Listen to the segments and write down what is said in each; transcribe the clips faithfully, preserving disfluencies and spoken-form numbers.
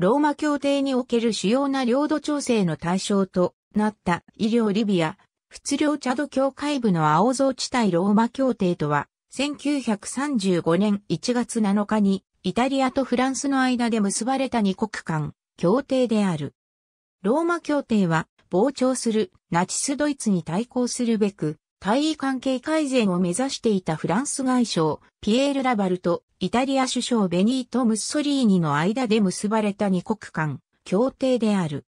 ローマ協定における主要な領土調整の対象となったイ領リビア、仏領チャド境界部の青ゾウ地帯ローマ協定とは、せんきゅうひゃくさんじゅうごねんいちがつなのかにイタリアとフランスの間で結ばれた二国間協定である。ローマ協定は、膨張するナチスドイツに対抗するべく、対位関係改善を目指していたフランス外相、ピエール・ラヴァルとイタリア首相ベニート・ムッソリーニの間で結ばれた二国間協定である。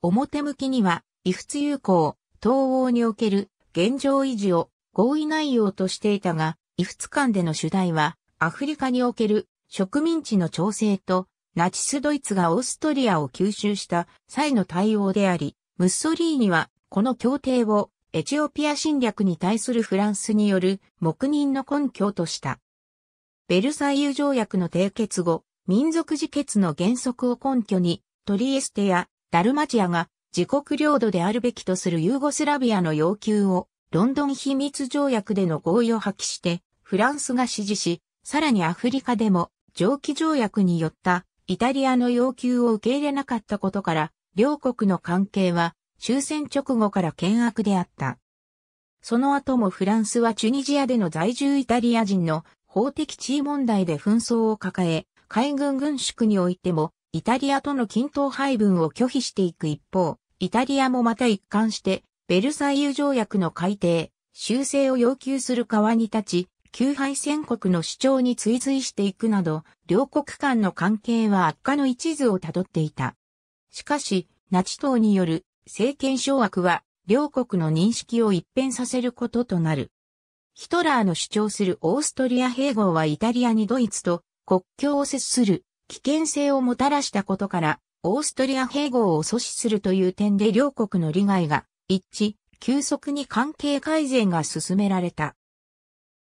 表向きには、イフツ友好、東欧における現状維持を合意内容としていたが、イフツ間での主題は、アフリカにおける植民地の調整と、ナチスドイツがオーストリアを吸収した際の対応であり、ムッソリーニは、この協定を、エチオピア侵略に対するフランスによる黙認の根拠とした。ベルサイユ条約の締結後、民族自決の原則を根拠に、トリエステやダルマチアが自国領土であるべきとするユーゴスラビアの要求を、ロンドン秘密条約での合意を破棄して、フランスが支持し、さらにアフリカでも、上記条約によったイタリアの要求を受け入れなかったことから、両国の関係は、終戦直後から険悪であった。その後もフランスはチュニジアでの在住イタリア人の法的地位問題で紛争を抱え、海軍軍縮においてもイタリアとの均等配分を拒否していく一方、イタリアもまた一貫してベルサイユ条約の改定、修正を要求する側に立ち、旧敗戦国の主張に追随していくなど、両国間の関係は悪化の一途をたどっていた。しかし、ナチ党による政権掌握は両国の認識を一変させることとなる。ヒトラーの主張するオーストリア併合はイタリアにドイツと国境を接する危険性をもたらしたことからオーストリア併合を阻止するという点で両国の利害が一致、急速に関係改善が進められた。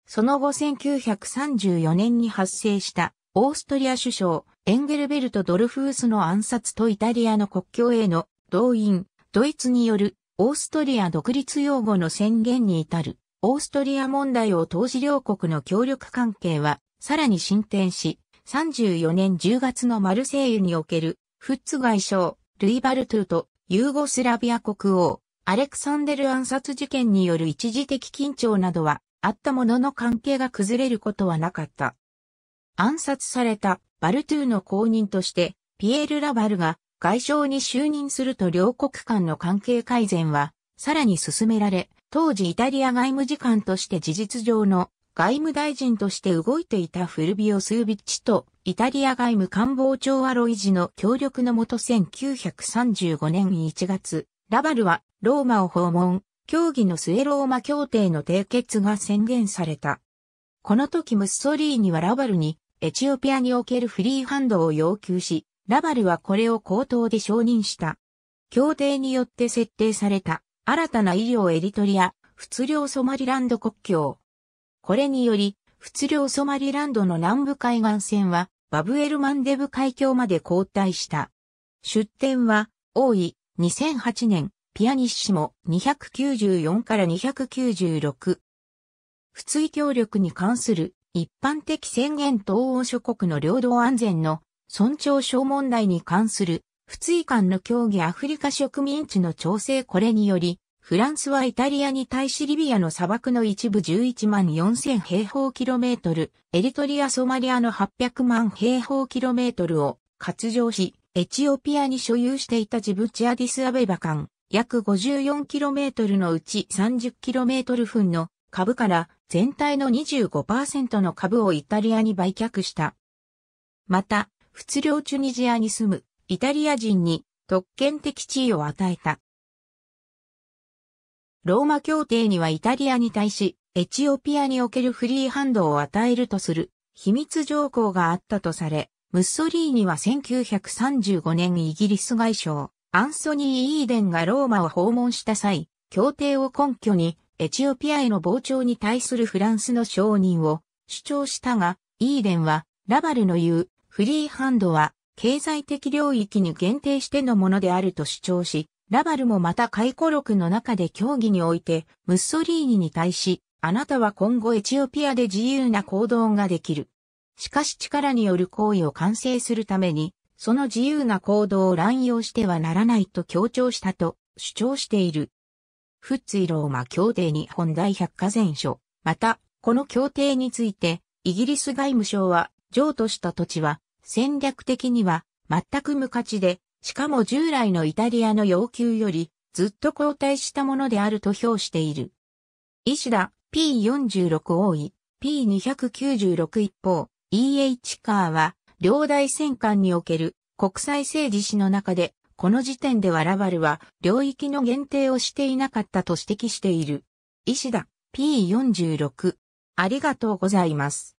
その後せんきゅうひゃくさんじゅうよねんに発生したオーストリア首相エンゲルベルト・ドルフースの暗殺とイタリアの国境への動員、ドイツによるオーストリア独立擁護の宣言に至るオーストリア問題を当時両国の協力関係はさらに進展しさんじゅうよねんじゅうがつのマルセイユにおけるフッツ外相ルイ・バルトゥとユーゴスラビア国王アレクサンデル暗殺事件による一時的緊張などはあったものの関係が崩れることはなかった。暗殺されたバルトゥの後任としてピエール・ラヴァルが外相に就任すると両国間の関係改善はさらに進められ、当時イタリア外務次官として事実上の外務大臣として動いていたフルビオ・スービッチとイタリア外務官房長アロイジの協力のもとせんきゅうひゃくさんじゅうごねんいちがつ、ラヴァルはローマを訪問、協議の末ローマ協定の締結が宣言された。この時ムッソリーニはラヴァルにエチオピアにおけるフリーハンドを要求し、ラヴァルはこれを口頭で承認した。協定によって設定された新たなイ領エリトリア、仏領ソマリランド国境。これにより、仏領ソマリランドの南部海岸線はバブエルマンデブ海峡まで後退した。出典は、大井、にせんはちねん、ピアニッシモにひゃくきゅうじゅうよんからにひゃくきゅうじゅうろく。仏医協力に関する一般的宣言東欧諸国の領土安全の尊重症問題に関する、仏医間の協議アフリカ植民地の調整これにより、フランスはイタリアに対しリビアの砂漠の一部じゅういちまんよんせんへいほうキロメートル、エリトリア・ソマリアのはっぴゃくまんへいほうキロメートルを割譲し、エチオピアに所有していたジブチアディスアベバ間、約 ごじゅうよんキロメートル のうち さんじゅっキロメートル 分の株から全体の にじゅうごパーセント の株をイタリアに売却した。また、仏領チュニジアに住むイタリア人に特権的地位を与えた。ローマ協定にはイタリアに対しエチオピアにおけるフリーハンドを与えるとする秘密条項があったとされ、ムッソリーニはせんきゅうひゃくさんじゅうごねんイギリス外相アンソニー・イーデンがローマを訪問した際、協定を根拠にエチオピアへの膨張に対するフランスの承認を主張したが、イーデンはラヴァルの言うフリーハンドは経済的領域に限定してのものであると主張し、ラヴァルもまた回顧録の中で協議において、ムッソリーニに対し、あなたは今後エチオピアで自由な行動ができる。しかし力による行為を完成するために、その自由な行動を乱用してはならないと強調したと主張している。フッツィローマ協定日本第百科全書。また、この協定について、イギリス外務省は、譲渡した土地は、戦略的には、全く無価値で、しかも従来のイタリアの要求より、ずっと後退したものであると評している。石田、ピーよんじゅうろく 王位、ピーにひゃくきゅうじゅうろく 一方、イーエイチ カーは、領大戦艦における国際政治史の中で、この時点ではラヴァルは領域の限定をしていなかったと指摘している。石田、ピーよんじゅうろく。ありがとうございます。